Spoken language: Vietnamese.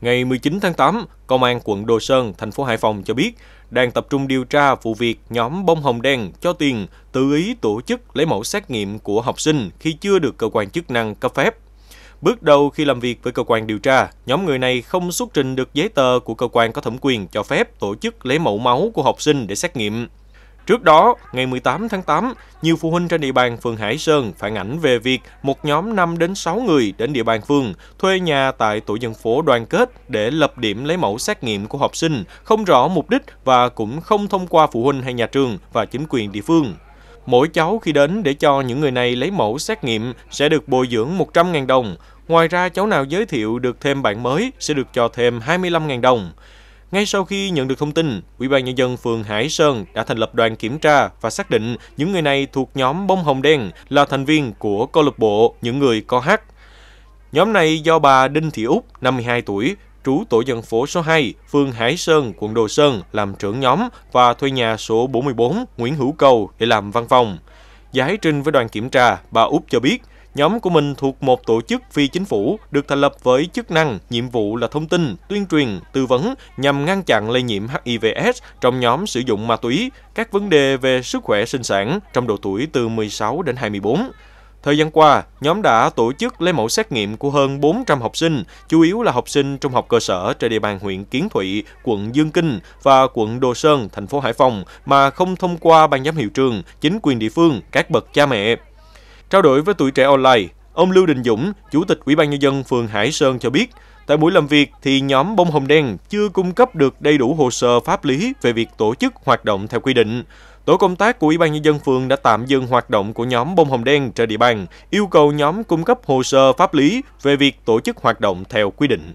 Ngày 19 tháng 8, Công an quận Đồ Sơn, thành phố Hải Phòng cho biết đang tập trung điều tra vụ việc nhóm bông hồng đen cho tiền tự ý tổ chức lấy mẫu xét nghiệm của học sinh khi chưa được cơ quan chức năng cấp phép. Bước đầu khi làm việc với cơ quan điều tra, nhóm người này không xuất trình được giấy tờ của cơ quan có thẩm quyền cho phép tổ chức lấy mẫu máu của học sinh để xét nghiệm. Trước đó, ngày 18 tháng 8, nhiều phụ huynh trên địa bàn phường Hải Sơn phản ảnh về việc một nhóm 5 đến 6 người đến địa bàn phường thuê nhà tại tổ dân phố Đoàn Kết để lập điểm lấy mẫu xét nghiệm của học sinh, không rõ mục đích và cũng không thông qua phụ huynh hay nhà trường và chính quyền địa phương. Mỗi cháu khi đến để cho những người này lấy mẫu xét nghiệm sẽ được bồi dưỡng 100.000 đồng. Ngoài ra, cháu nào giới thiệu được thêm bạn mới sẽ được cho thêm 25.000 đồng. Ngay sau khi nhận được thông tin, Ủy ban Nhân dân phường Hải Sơn đã thành lập đoàn kiểm tra và xác định những người này thuộc nhóm bông hồng đen là thành viên của câu lạc bộ những người có H. Nhóm này do bà Đinh Thị Úc, 52 tuổi, trú tổ dân phố số 2, phường Hải Sơn, quận Đồ Sơn làm trưởng nhóm và thuê nhà số 44 Nguyễn Hữu Cầu để làm văn phòng. Giải trình với đoàn kiểm tra, bà Úc cho biết, nhóm của mình thuộc một tổ chức phi chính phủ được thành lập với chức năng, nhiệm vụ là thông tin, tuyên truyền, tư vấn nhằm ngăn chặn lây nhiễm HIV/AIDS trong nhóm sử dụng ma túy, các vấn đề về sức khỏe sinh sản trong độ tuổi từ 16 đến 24. Thời gian qua, nhóm đã tổ chức lấy mẫu xét nghiệm của hơn 400 học sinh, chủ yếu là học sinh trung học cơ sở trên địa bàn huyện Kiến Thụ, quận Dương Kinh và quận Đồ Sơn, thành phố Hải Phòng mà không thông qua ban giám hiệu trường, chính quyền địa phương, các bậc cha mẹ. Trao đổi với Tuổi Trẻ Online, ông Lưu Đình Dũng, Chủ tịch Ủy ban Nhân dân phường Hải Sơn cho biết, tại buổi làm việc thì nhóm bông hồng đen chưa cung cấp được đầy đủ hồ sơ pháp lý về việc tổ chức hoạt động theo quy định. Tổ công tác của Ủy ban Nhân dân phường đã tạm dừng hoạt động của nhóm bông hồng đen trên địa bàn, yêu cầu nhóm cung cấp hồ sơ pháp lý về việc tổ chức hoạt động theo quy định.